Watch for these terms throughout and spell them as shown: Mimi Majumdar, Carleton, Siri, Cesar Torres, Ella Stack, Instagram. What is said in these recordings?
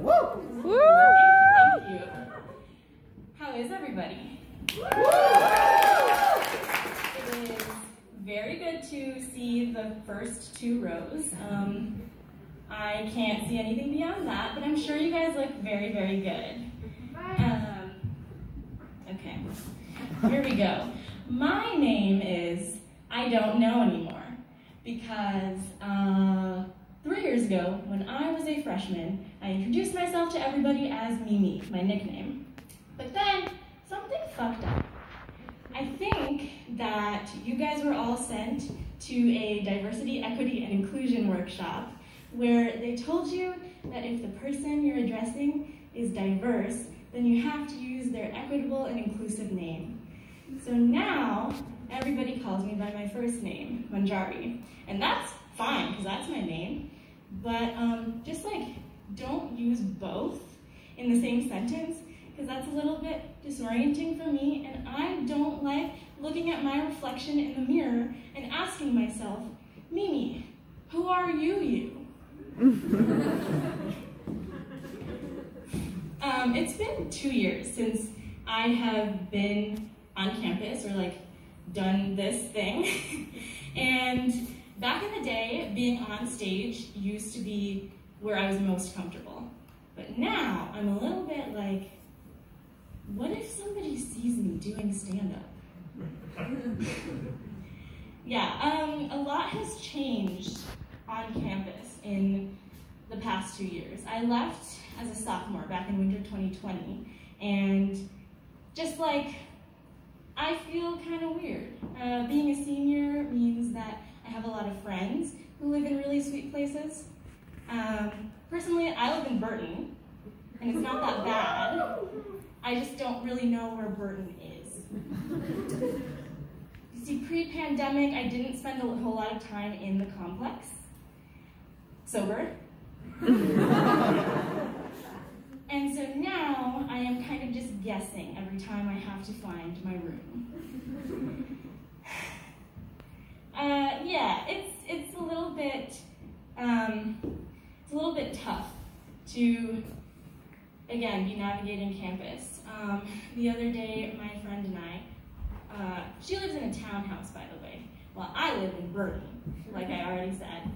Woo! Woo! Thank you. How is everybody? Woo! It is very good to see the first two rows. I can't see anything beyond that, but I'm sure you guys look very, very good. Okay, here we go. My name is I Don't Know Anymore, because 3 years ago, when I was a freshman, I introduced myself to everybody as Mimi, my nickname. But then, something fucked up. I think that you guys were all sent to a diversity, equity, and inclusion workshop where they told you that if the person you're addressing is diverse, then you have to use their equitable and inclusive name. So now, everybody calls me by my first name, Manjari. And that's fine, because that's my name. But just like, don't use both in the same sentence, because that's a little bit disorienting for me, and I don't like looking at my reflection in the mirror and asking myself, Mimi, who are you? It's been 2 years since I have been on campus or like done this thing. And back in the day, being on stage used to be where I was most comfortable. But now I'm a little bit like, what if somebody sees me doing stand-up? Yeah, a lot has changed on campus in the past 2 years. I left as a sophomore back in winter 2020, and just like, I feel kind of weird. Being a senior means that I have a lot of friends who live in really sweet places. Personally, I live in Burton, and it's not that bad. I just don't really know where Burton is. You see, pre-pandemic, I didn't spend a whole lot of time in the complex. Sober. And so now I am kind of just guessing every time I have to find my room. Yeah, it's a little bit tough to, again, be navigating campus. The other day, my friend and I, she lives in a townhouse, by the way, while I live in Burton, like I already said.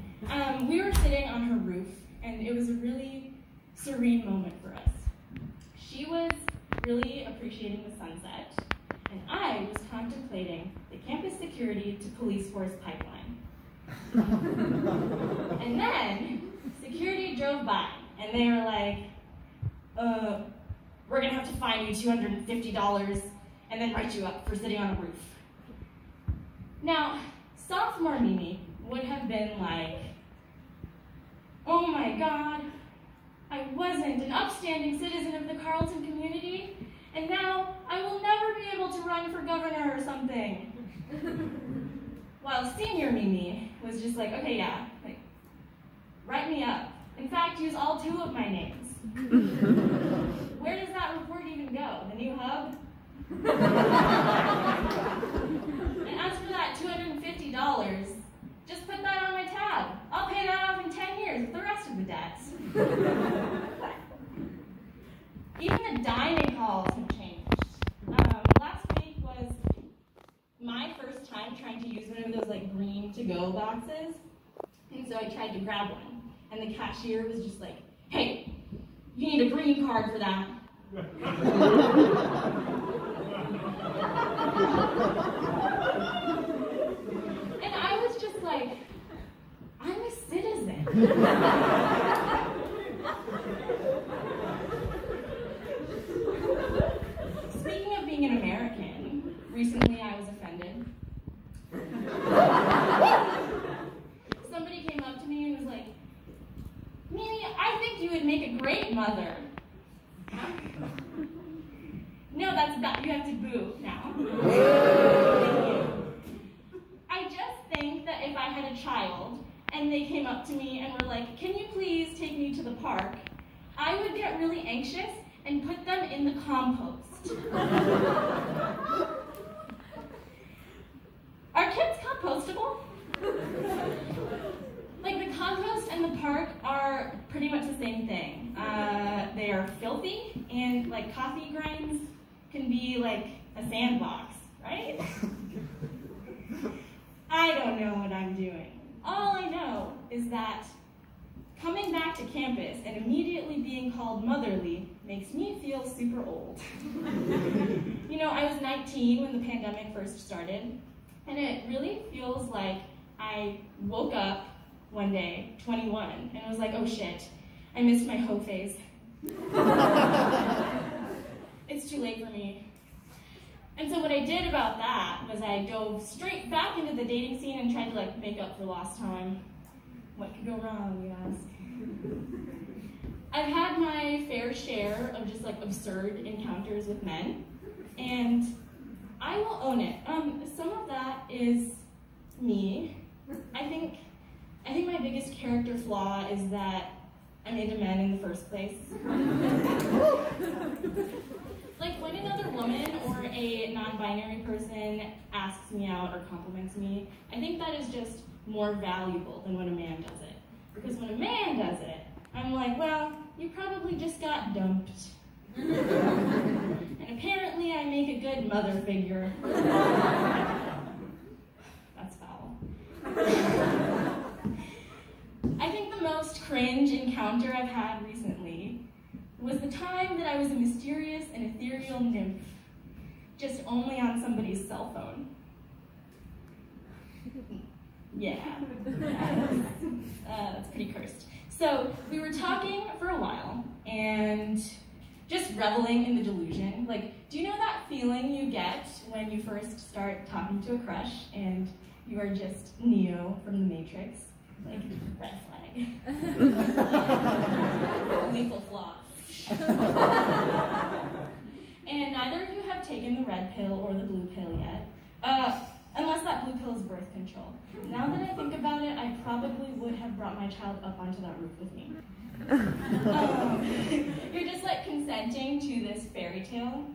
We were sitting on her roof, and it was a really serene moment for us. She was really appreciating the sunset, and I was contemplating the campus security to police force pipeline. And then security drove by, and they were like, we're gonna have to fine you $250 and then write you up for sitting on a roof. Now, sophomore Mimi would have been like, oh my God, I wasn't an upstanding citizen of the Carleton community, and now I will never be able to run for governor or something. While senior Mimi was just like, okay, yeah, like, write me up. In fact, use all two of my names. Where does that report even go? The new hub? And as for that $250, just put that on my tab. I'll pay that off in 10 years with the rest of the debts. Even the dining halls have changed. Last week was my first time trying to use one of those like green to-go boxes. And so I tried to grab one. And the cashier was just like, hey, you need a green card for that. And I was just like, I'm a citizen. Speaking of being an American, recently I was offended. Somebody came up to me and was like, Mimi, I think you would make a great mother. No, that's not, you have to boo now. I just think that if I had a child and they came up to me and were like, can you please take me to the park? I would get really anxious and put them in the compost. Are kids compostable? Like the compost and the park are pretty much the same thing. are filthy, and like coffee grinds can be like a sandbox, right? I don't know what I'm doing. All I know is that coming back to campus and immediately being called motherly makes me feel super old. You know, I was 19 when the pandemic first started, and it really feels like I woke up one day, 21, and I was like, oh shit, I missed my hoe phase. It's too late for me. And so what I did about that was I dove straight back into the dating scene and tried to like make up for lost time. What could go wrong, you ask? I've had my fair share of just like absurd encounters with men, and I will own it. Some of that is me. I think my biggest character flaw is that I'm into men in the first place. Like when another woman or a non-binary person asks me out or compliments me, I think that is just more valuable than when a man does it. Because when a man does it, I'm like, well, you probably just got dumped. And apparently I make a good mother figure. That's foul. I think the most cringe encounter I've had recently was the time that I was a mysterious and ethereal nymph, just only on somebody's cell phone. Yeah, that's pretty cursed. So we were talking for a while and just reveling in the delusion. Like, do you know that feeling you get when you first start talking to a crush and you are just Neo from the Matrix? Like, red flag. Lethal flaw. And neither of you have taken the red pill or the blue pill yet. Unless that blue pill is birth control. Now that I think about it, I probably would have brought my child up onto that roof with me. You're just like consenting to this fairy tale.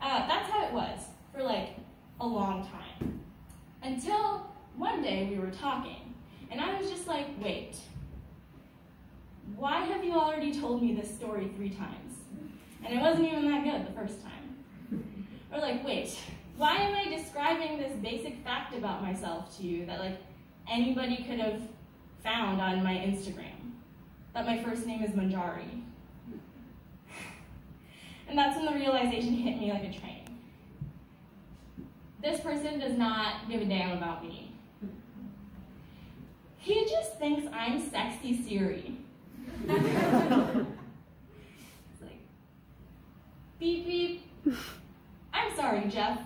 That's how it was for like a long time. Until one day we were talking, and I was just like, wait, why have you already told me this story 3 times? And it wasn't even that good the first time. Or like, wait, why am I describing this basic fact about myself to you that like anybody could have found on my Instagram? That my first name is Manjari. And that's when the realization hit me like a train. This person does not give a damn about me. He just thinks I'm sexy Siri. It's like, beep beep. I'm sorry, Jeff.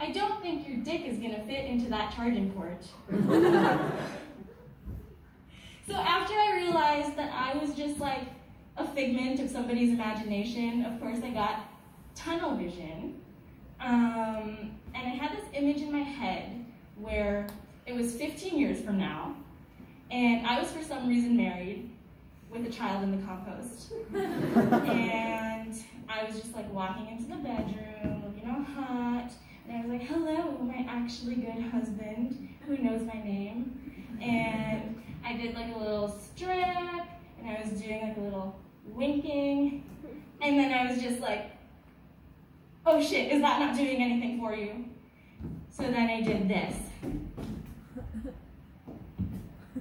I don't think your dick is gonna fit into that charging port. So after I realized that I was just like a figment of somebody's imagination, of course I got tunnel vision. And I had this image in my head where it was 15 years from now, and I was for some reason married with a child in the compost. And I was just like walking into the bedroom, looking all hot, and I was like, hello, my actually good husband who knows my name. And I did like a little strip, and I was doing like a little winking, and then I was just like, oh shit, is that not doing anything for you? So then I did this.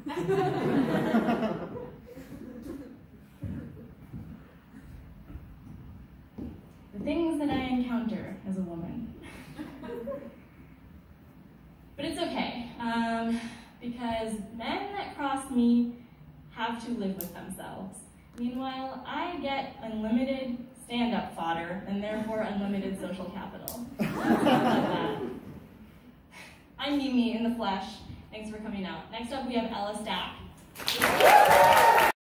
The things that I encounter as a woman. But it's okay, because men that cross me have to live with themselves. Meanwhile, I get unlimited stand-up fodder, and therefore unlimited social capital. I'm Mimi in the flesh. Thanks for coming out. Next up, we have Ella Stack.